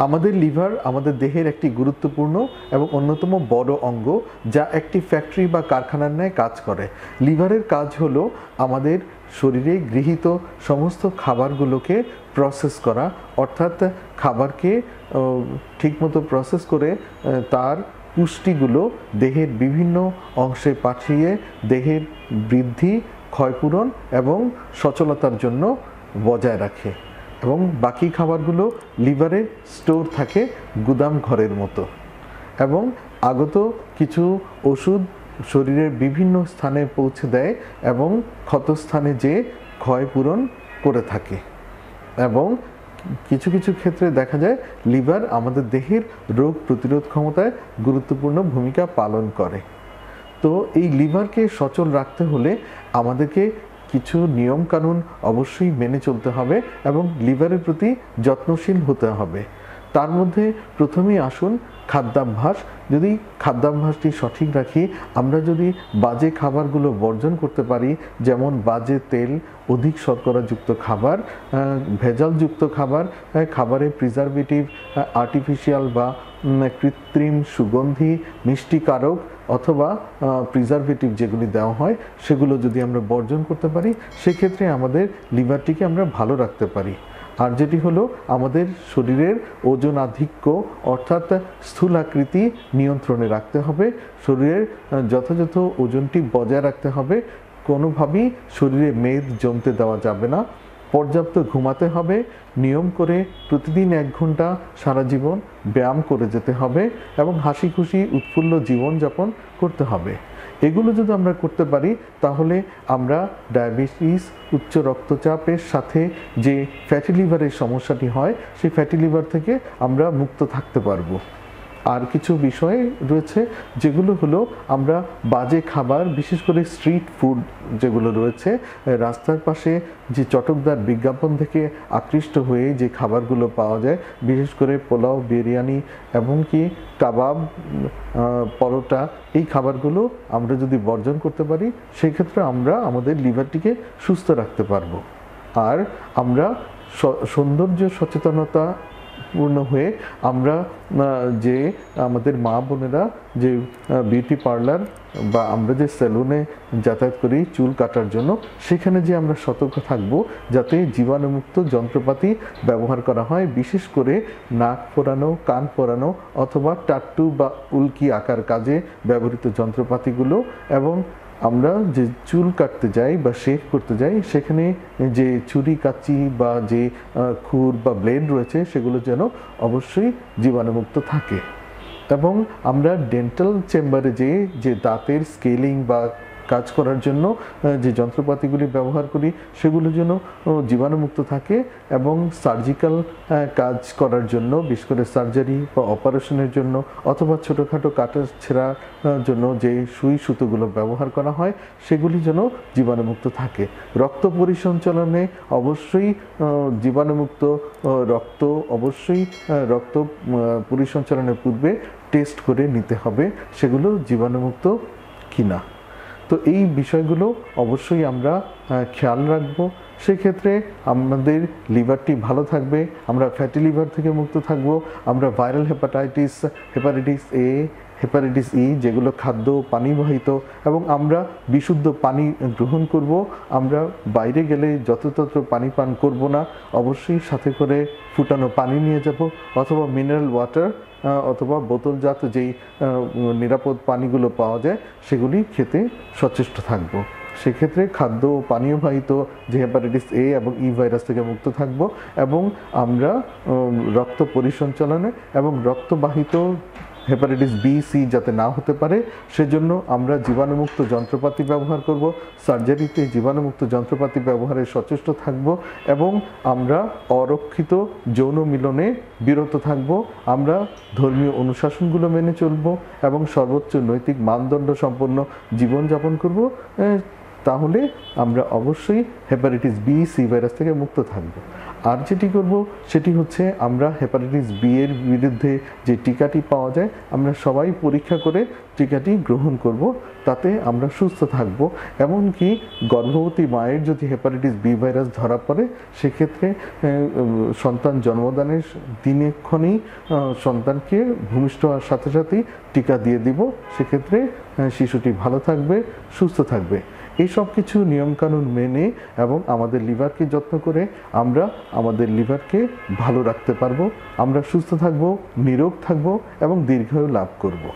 आमादेर लिभार आमादेर देहेर एकटी गुरुत्वपूर्ण एवं अन्यतम बड़ अंग जा एकटी फैक्ट्री बा कारखानार न्याय काज करे। लिभारेर काज हलो आमादेर शरीरे गृहीत समस्त खाबारगुलोके प्रसेस करा, अर्थात खाबार के ठीकमतो प्रसेस करे तार पुष्टिगुलो देहेर विभिन्न अंशे पाठिये देहेर बृद्धि, क्षयपूरण एवं सचलतार जन्य बजाय राखे। এবং বাকি খাবারগুলো লিভারে স্টোর থাকে গুদাম ঘরের মতো। এবং আগত কিছু ওষুধ শরীরের বিভিন্ন স্থানে পৌঁছে দেয় এবং ক্ষতস্থানে যে ক্ষয় পূরণ করে থাকে। এবং কিছু কিছু ক্ষেত্রে দেখা যায় লিভার আমাদের দেহের রোগ প্রতিরোধ ক্ষমতায় গুরুত্বপূর্ণ ভূমিকা পালন করে। তো এই লিভারকে সচল রাখতে হলে আমাদেরকে কিছু নিয়ম কানুন অবশ্যই মেনে চলতে হবে এবং লিভারের প্রতি যত্নশীল হতে হবে। তার মধ্যে প্রথমেই আসুন খাদ্যাভ্যাস। যদি খাদ্যাভ্যাসটি সঠিক রাখি, আমরা যদি বাজে খাবারগুলো বর্জন করতে পারি, যেমন বাজে তেল, অধিক শর্করাযুক্ত খাবার, ভেজালযুক্ত খাবার, খাবারে প্রিজারভেটিভ, আর্টিফিশিয়াল বা কৃত্রিম সুগন্ধি, মিষ্টিকারক অথবা প্রিজারভেটিভ যেগুলি দেওয়া হয় সেগুলো যদি আমরা বর্জন করতে পারি, সেক্ষেত্রে আমাদের লিভারটিকে আমরা ভালো রাখতে পারি। আর যেটি হলো আমাদের শরীরের ওজনাধিক্য অর্থাৎ স্থূলাকৃতি নিয়ন্ত্রণে রাখতে হবে। শরীরের যথাযথ ওজনটি বজায় রাখতে হবে। কোনোভাবেই শরীরে মেদ জমতে দেওয়া যাবে না। পর্যাপ্ত ঘুমাতে হবে, নিয়ম করে প্রতিদিন 1 ঘন্টা সারা জীবন ব্যায়াম করে যেতে হবে এবং হাসি খুশি উৎফুল্ল জীবনযাপন করতে হবে। এগুলো যদি আমরা করতে পারি তাহলে আমরা ডায়াবেটিস, উচ্চ রক্তচাপের সাথে যে ফ্যাটি লিভারের সমস্যাটি হয় সেই ফ্যাটি লিভার থেকে আমরা মুক্ত থাকতে পারবো। আর কিছু বিষয় রয়েছে যেগুলো হলো আমরা বাজে খাবার, বিশেষ করে স্ট্রিট ফুড যেগুলো রয়েছে, রাস্তার পাশে যে চটকদার বিজ্ঞাপন থেকে আকৃষ্ট হয়ে যে খাবারগুলো পাওয়া যায়, বিশেষ করে পোলাও, বিরিয়ানি এবং কি কাবাব, পরোটা, এই খাবারগুলো আমরা যদি বর্জন করতে পারি সেক্ষেত্রে আমরা আমাদের লিভারটিকে সুস্থ রাখতে পারবো। আর আমরা সৌন্দর্য সচেতনতা পূর্ণ হয়ে আমরা যে আমাদের মা বোনেরা যে বিউটি পার্লার বা আমরা যে সেলুনে যাতায়াত করি চুল কাটার জন্য, সেখানে যে আমরা সতর্ক থাকব যাতে জীবাণুমুক্ত যন্ত্রপাতি ব্যবহার করা হয়, বিশেষ করে নাক পোড়ানো, কান পোড়ানো অথবা টাট্টু বা উল্কি আঁকার কাজে ব্যবহৃত যন্ত্রপাতিগুলো। এবং আমরা যে চুল কাটতে যাই বা শেভ করতে যাই সেখানে যে ছুরি, কাঁচি বা যে খুর বা ব্লেড রয়েছে সেগুলো যেন অবশ্যই জীবাণুমুক্ত থাকে। এবং আমরা ডেন্টাল চেম্বারে যে দাঁতের স্কেলিং বা কাজ করার জন্য যে যন্ত্রপাতিগুলি ব্যবহার করি সেগুলো যেন জীবাণুমুক্ত থাকে। এবং সার্জিক্যাল কাজ করার জন্য, বিশেষ করে সার্জারি বা অপারেশনের জন্য অথবা ছোটোখাটো কাটা ছেঁড়ার জন্য যে সুই সুতোগুলো ব্যবহার করা হয় সেগুলি যেন জীবাণুমুক্ত থাকে। রক্ত পরিসঞ্চালনে অবশ্যই জীবাণুমুক্ত রক্ত, অবশ্যই রক্ত পরিসঞ্চালনের পূর্বে টেস্ট করে নিতে হবে সেগুলো জীবাণুমুক্ত কিনা। তো এই বিষয়গুলো অবশ্যই আমরা খেয়াল রাখবো, সেক্ষেত্রে আমাদের লিভারটি ভালো থাকবে, আমরা ফ্যাটি লিভার থেকে মুক্ত থাকবো। আমরা viral hepatitis, hepatitis A, hepatitis E যেগুলো খাদ্য পানিবাহিত, এবং আমরা বিশুদ্ধ পানি গ্রহণ করব। আমরা বাইরে গেলে যথাযথ পানি পান করব না, অবশ্যই সাথে করে ফুটানো পানি নিয়ে যাব অথবা মিনারেল ওয়াটার অথবা বোতলজাত যেই নিরাপদ পানিগুলো পাওয়া যায় সেগুলি খেতে সচেষ্ট থাকব। সেক্ষেত্রে খাদ্য ও পানীয়বাহিত যে হেপাটাইটিস এ এবং ই ভাইরাস থেকে মুক্ত থাকব। এবং আমরা রক্ত পরিসঞ্চালনে এবং রক্তবাহিত হেপাটাইটিস বি, সি যাতে না হতে পারে সেজন্য আমরা জীবাণুমুক্ত যন্ত্রপাতি ব্যবহার করব। সার্জারিতে জীবাণুমুক্ত যন্ত্রপাতি ব্যবহারে সচেষ্ট থাকব এবং আমরা অরক্ষিত যৌন মিলনে বিরত থাকব। আমরা ধর্মীয় অনুশাসনগুলো মেনে চলব এবং সর্বোচ্চ নৈতিক মানদণ্ড সম্পন্ন জীবনযাপন করব। তাহলে আমরা অবশ্যই হেপাটাইটিস বি সি ভাইরাস থেকে মুক্ত থাকব। আর যেটি করব সেটি হচ্ছে আমরা হেপাটাইটিস বি এর বিরুদ্ধে যে টিকাটি পাওয়া যায় আমরা সবাই পরীক্ষা করে টিকাটি গ্রহণ করব, তাতে আমরা সুস্থ থাকব। এমনকি গর্ভবতী মায়ের যদি হেপাটাইটিস বি ভাইরাস ধরা পড়ে সেক্ষেত্রে সন্তান জন্মদানের দিনেক্ষণেই সন্তানকে ভূমিষ্ঠ হওয়ার সাথে সাথেই টিকা দিয়ে দিব, সেক্ষেত্রে শিশুটি ভালো থাকবে, সুস্থ থাকবে। এই সব কিছু নিয়মকানুন মেনে এবং আমাদের লিভারকে যত্ন করে আমরা আমাদের লিভারকে ভালো রাখতে পারবো, আমরা সুস্থ থাকবো, নিরোগ থাকবো এবং দীর্ঘায়ু লাভ করবো।